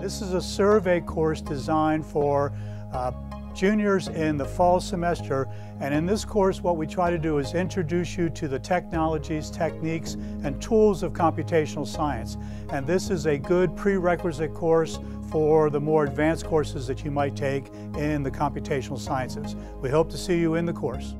This is a survey course designed for juniors in the fall semester, and in this course what we try to do is introduce you to the technologies, techniques, and tools of computational science. And this is a good prerequisite course for the more advanced courses that you might take in the computational sciences. We hope to see you in the course.